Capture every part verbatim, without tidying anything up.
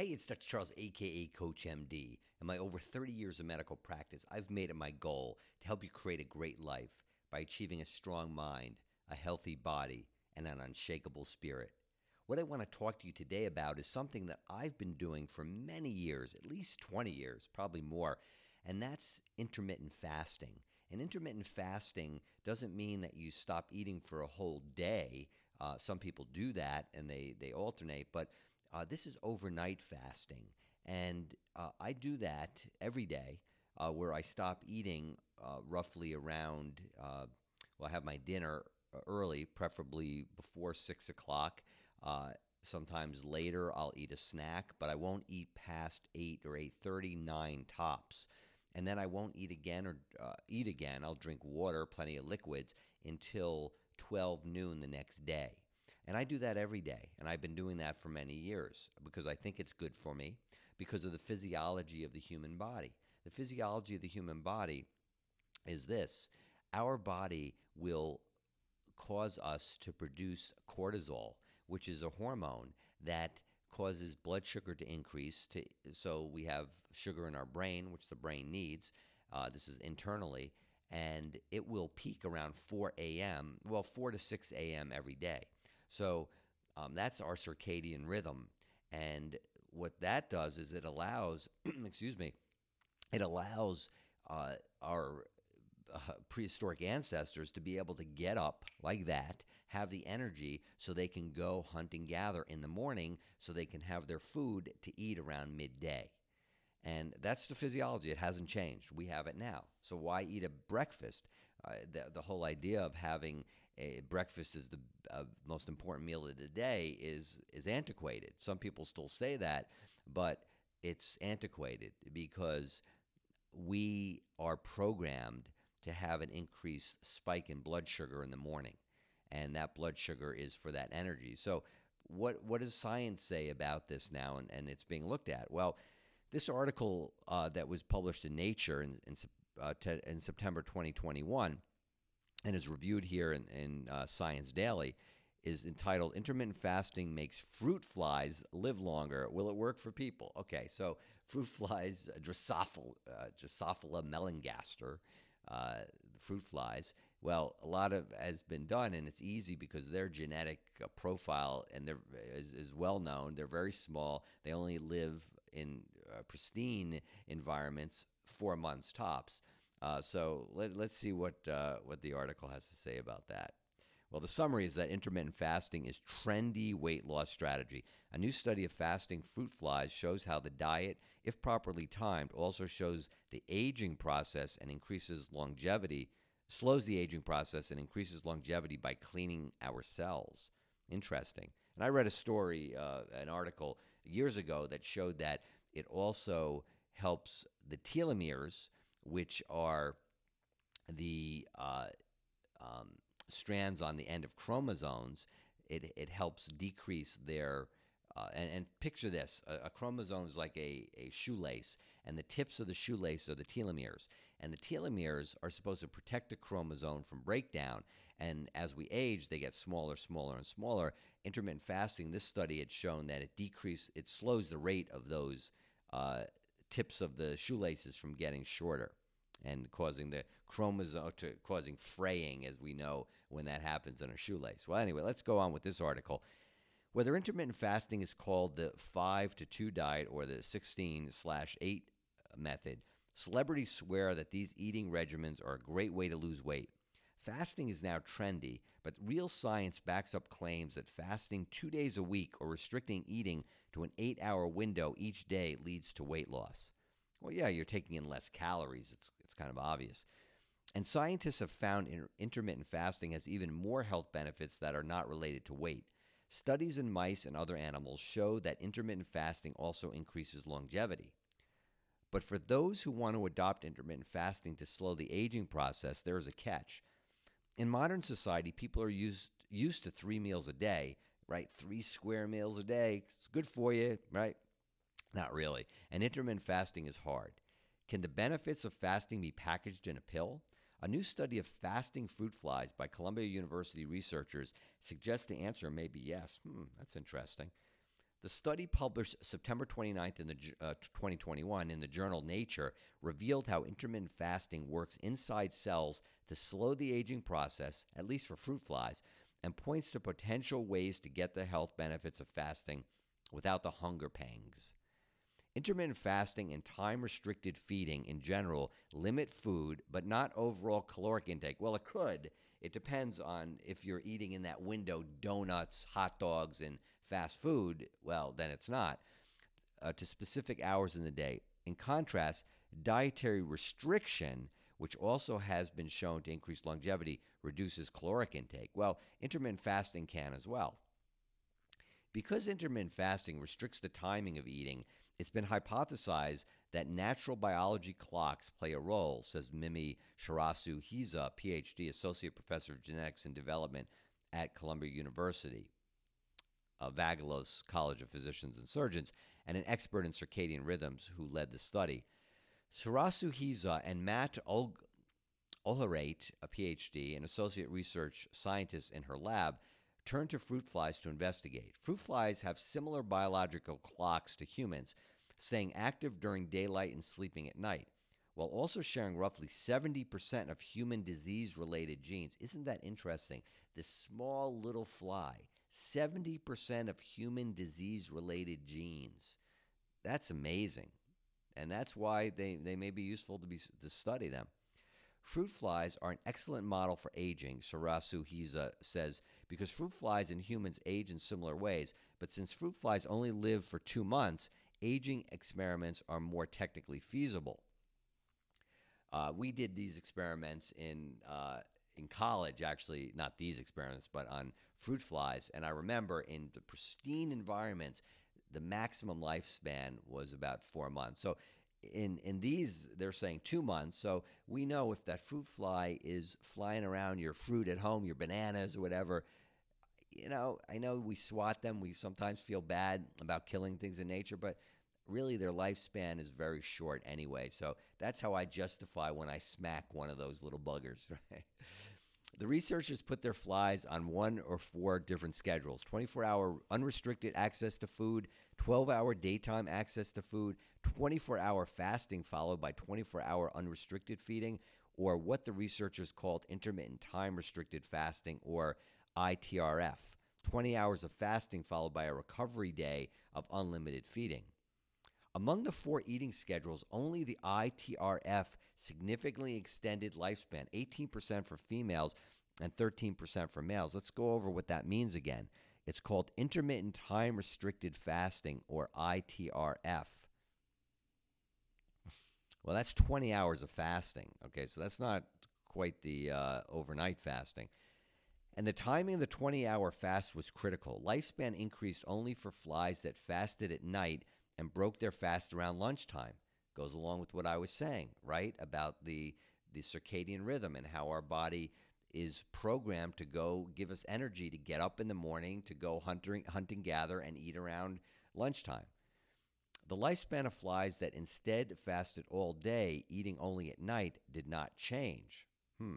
Hey, it's Doctor Charles, aka CoachMD. In my over thirty years of medical practice, I've made it my goal to help you create a great life by achieving a strong mind, a healthy body, and an unshakable spirit. What I want to talk to you today about is something that I've been doing for many years, at least twenty years, probably more, and that's intermittent fasting. And intermittent fasting doesn't mean that you stop eating for a whole day. Uh, some people do that and they, they alternate, but Uh, this is overnight fasting, and uh, I do that every day uh, where I stop eating uh, roughly around, uh, well, I have my dinner early, preferably before six o'clock. Uh, sometimes later I'll eat a snack, but I won't eat past eight or eight thirty, nine tops. And then I won't eat again or uh, eat again. I'll drink water, plenty of liquids, until twelve noon the next day. And I do that every day, and I've been doing that for many years because I think it's good for me because of the physiology of the human body. The physiology of the human body is this. Our body will cause us to produce cortisol, which is a hormone that causes blood sugar to increase. To, so we have sugar in our brain, which the brain needs. Uh, this is internally, and it will peak around four a m, well, four to six a m every day. So um, that's our circadian rhythm, and what that does is it allows, excuse me, it allows uh, our uh, prehistoric ancestors to be able to get up like that, have the energy so they can go hunt and gather in the morning so they can have their food to eat around midday. And that's the physiology. It hasn't changed. We have it now. So why eat a breakfast? Uh, the, the whole idea of having a breakfast as the uh, most important meal of the day is, is antiquated. Some people still say that, but it's antiquated because we are programmed to have an increased spike in blood sugar in the morning, and that blood sugar is for that energy. So what, what does science say about this now, and, and it's being looked at? Well, this article uh, that was published in Nature in, in, uh, in September twenty twenty-one and is reviewed here in, in uh, Science Daily is entitled, Intermittent Fasting Makes Fruit Flies Live Longer. Will it work for people? Okay, so fruit flies, uh, Drosophila, uh, Drosophila melanogaster, uh, fruit flies. Well, a lot of has been done, and it's easy because their genetic profile and they're, is, is well known. They're very small. They only live in uh, pristine environments four months tops. Uh, so let, let's see what, uh, what the article has to say about that. Well, the summary is that intermittent fasting is trendy weight loss strategy. A new study of fasting fruit flies shows how the diet, if properly timed, also shows the aging process and increases longevity, slows the aging process and increases longevity by cleaning our cells. Interesting. And I read a story, uh, an article years ago that showed that it also helps the telomeres, which are the uh, um, strands on the end of chromosomes. It, it helps decrease their, uh, and, and picture this, a, a chromosome is like a, a shoelace, and the tips of the shoelace are the telomeres. And the telomeres are supposed to protect the chromosome from breakdown, and as we age, they get smaller, smaller, and smaller. Intermittent fasting, this study had shown that it decreases, it slows the rate of those uh, tips of the shoelaces from getting shorter and causing the chromosome to causing fraying, as we know when that happens in a shoelace. Well, anyway, let's go on with this article. Whether intermittent fasting is called the five to two diet or the sixteen slash eight method, celebrities swear that these eating regimens are a great way to lose weight. Fasting is now trendy, but real science backs up claims that fasting two days a week or restricting eating to an eight-hour window each day leads to weight loss. Well, yeah, you're taking in less calories. It's, it's kind of obvious. And scientists have found inter- intermittent fasting has even more health benefits that are not related to weight. Studies in mice and other animals show that intermittent fasting also increases longevity. But for those who want to adopt intermittent fasting to slow the aging process, there is a catch. In modern society, people are used, used to three meals a day, right? Three square meals a day. It's good for you, right? Not really. And intermittent fasting is hard. Can the benefits of fasting be packaged in a pill? A new study of fasting fruit flies by Columbia University researchers suggests the answer may be yes. Hmm, that's interesting. The study published September twenty-ninth in the, uh, twenty twenty-one in the journal Nature revealed how intermittent fasting works inside cells to slow the aging process, at least for fruit flies, and points to potential ways to get the health benefits of fasting without the hunger pangs. Intermittent fasting and time-restricted feeding in general limit food, but not overall caloric intake. Well, it could. It depends on if you're eating in that window donuts, hot dogs, and fast food. Well, then it's not. Uh, to specific hours in the day. In contrast, dietary restriction, which also has been shown to increase longevity, reduces caloric intake. Well, intermittent fasting can as well. Because intermittent fasting restricts the timing of eating, it's been hypothesized that natural biology clocks play a role, says Mimi Shirasu-Hiza, P H D, Associate Professor of Genetics and Development at Columbia University, uh, Vagelos College of Physicians and Surgeons, and an expert in circadian rhythms who led the study. Shirasu-Hiza and Matt Ulgherait, a P H D, an associate research scientist in her lab, turn to fruit flies to investigate. Fruit flies have similar biological clocks to humans, staying active during daylight and sleeping at night, while also sharing roughly seventy percent of human disease-related genes. Isn't that interesting? This small little fly, seventy percent of human disease-related genes. That's amazing. And that's why they, they may be useful to, be, to study them. Fruit flies are an excellent model for aging, Shirasu-Hiza says, because fruit flies and humans age in similar ways, but since fruit flies only live for two months, aging experiments are more technically feasible. Uh, we did these experiments in, uh, in college, actually, not these experiments, but on fruit flies, and I remember in the pristine environments, the maximum lifespan was about four months. So In, in these, they're saying two months, so we know if that fruit fly is flying around your fruit at home, your bananas or whatever, you know, I know we swat them. We sometimes feel bad about killing things in nature, but really their lifespan is very short anyway. So that's how I justify when I smack one of those little buggers, right? The researchers put their flies on one or four different schedules: twenty-four hour unrestricted access to food, twelve hour daytime access to food, twenty-four hour fasting followed by twenty-four hour unrestricted feeding, or what the researchers called intermittent time-restricted fasting, or I T R F, twenty hours of fasting followed by a recovery day of unlimited feeding. Among the four eating schedules, only the I T R F significantly extended lifespan, eighteen percent for females and thirteen percent for males. Let's go over what that means again. It's called intermittent time-restricted fasting, or I T R F. Well, that's twenty hours of fasting. Okay, so that's not quite the uh, overnight fasting. And the timing of the twenty hour fast was critical. Lifespan increased only for flies that fasted at night and broke their fast around lunchtime. Goes along with what I was saying, right, about the, the circadian rhythm and how our body is programmed to go give us energy to get up in the morning, to go hunting, hunt and gather, and eat around lunchtime. The lifespan of flies that instead fasted all day, eating only at night, did not change. Hmm,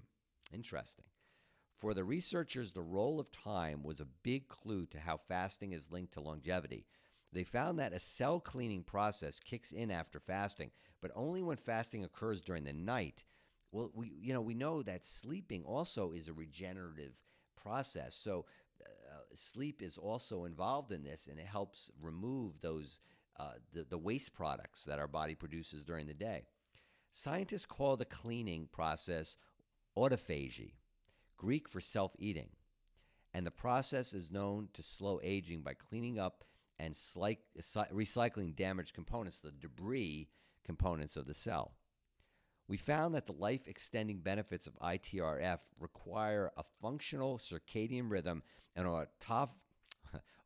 interesting. For the researchers, the role of time was a big clue to how fasting is linked to longevity. They found that a cell cleaning process kicks in after fasting, but only when fasting occurs during the night. Well, we, you know, we know that sleeping also is a regenerative process. So uh, sleep is also involved in this, and it helps remove those uh, the, the waste products that our body produces during the day. Scientists call the cleaning process autophagy, Greek for self-eating. And the process is known to slow aging by cleaning up and recycling damaged components, the debris components of the cell. We found that the life-extending benefits of I T R F require a functional circadian rhythm and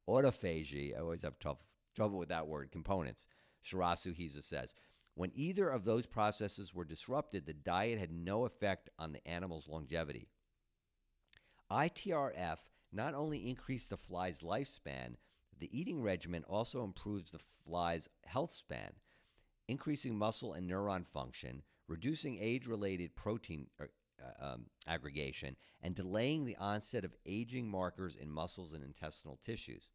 autophagy, I always have tough, trouble with that word, components, Shirasu-Hiza says. When either of those processes were disrupted, the diet had no effect on the animal's longevity. I T R F not only increased the fly's lifespan, the eating regimen also improves the fly's health span, increasing muscle and neuron function, reducing age-related protein uh, um, aggregation, and delaying the onset of aging markers in muscles and intestinal tissues.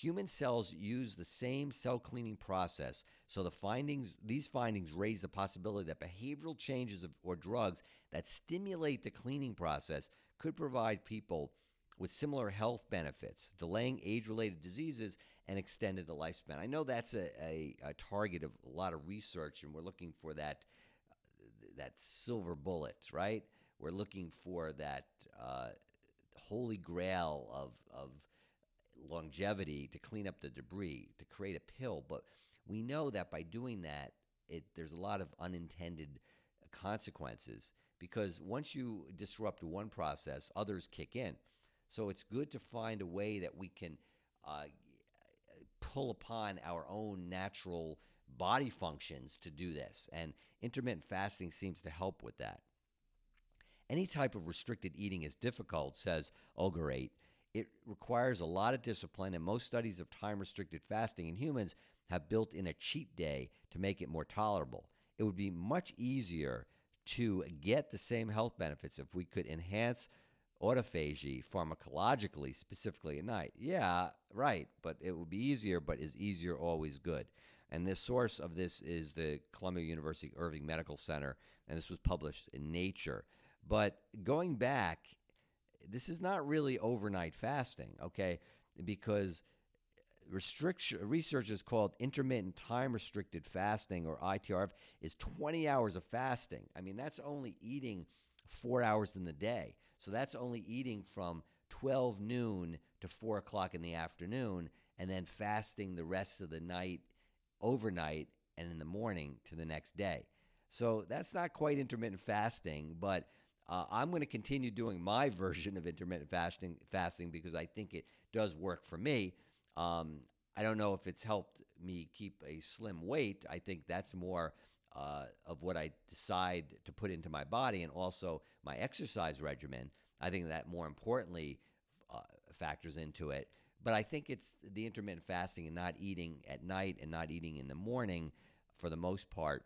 Human cells use the same cell cleaning process, so the findings, these findings raise the possibility that behavioral changes or drugs that stimulate the cleaning process could provide people with similar health benefits, delaying age-related diseases and extended the lifespan. I know that's a, a, a target of a lot of research, and we're looking for that, that silver bullet, right? We're looking for that uh, holy grail of, of longevity to clean up the debris, to create a pill. But we know that by doing that, it, there's a lot of unintended consequences, because once you disrupt one process, others kick in. So it's good to find a way that we can uh, pull upon our own natural body functions to do this. And intermittent fasting seems to help with that. Any type of restricted eating is difficult, says Ulgherait. It requires a lot of discipline, and most studies of time-restricted fasting in humans have built in a cheat day to make it more tolerable. It would be much easier to get the same health benefits if we could enhance autophagy pharmacologically, specifically at night. Yeah, right, but it would be easier, but is easier always good? And the source of this is the Columbia University Irving Medical Center, and this was published in Nature. But going back, this is not really overnight fasting, okay, because restriction, research is called intermittent time-restricted fasting, or I T R F, is twenty hours of fasting. I mean, that's only eating four hours in the day. So that's only eating from twelve noon to four o'clock in the afternoon, and then fasting the rest of the night, overnight, and in the morning to the next day. So that's not quite intermittent fasting, but uh, I'm going to continue doing my version of intermittent fasting, fasting because I think it does work for me. Um, I don't know if it's helped me keep a slim weight. I think that's more Uh, of what I decide to put into my body, and also my exercise regimen. I think that more importantly uh, factors into it. But I think it's the intermittent fasting and not eating at night and not eating in the morning for the most part.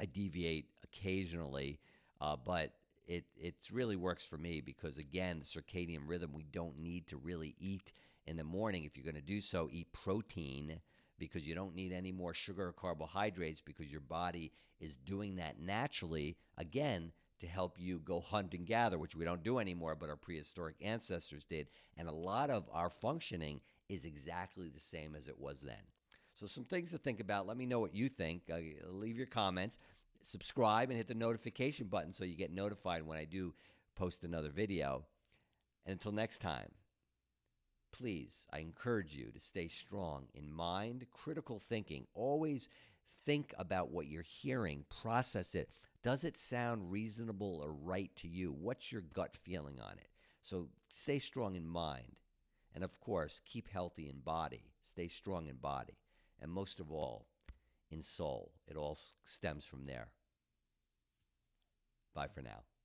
I deviate occasionally, uh, but it it's really works for me because, again, the circadian rhythm, we don't need to really eat in the morning. If you're going to do so, eat protein, because you don't need any more sugar or carbohydrates, because your body is doing that naturally, again, to help you go hunt and gather, which we don't do anymore, but our prehistoric ancestors did. And a lot of our functioning is exactly the same as it was then. So some things to think about. Let me know what you think. Uh, leave your comments. Subscribe and hit the notification button so you get notified when I do post another video. And until next time, please, I encourage you to stay strong in mind, critical thinking. Always think about what you're hearing, process it. Does it sound reasonable or right to you? What's your gut feeling on it? So stay strong in mind. And of course, keep healthy in body. Stay strong in body. And most of all, in soul. It all stems from there. Bye for now.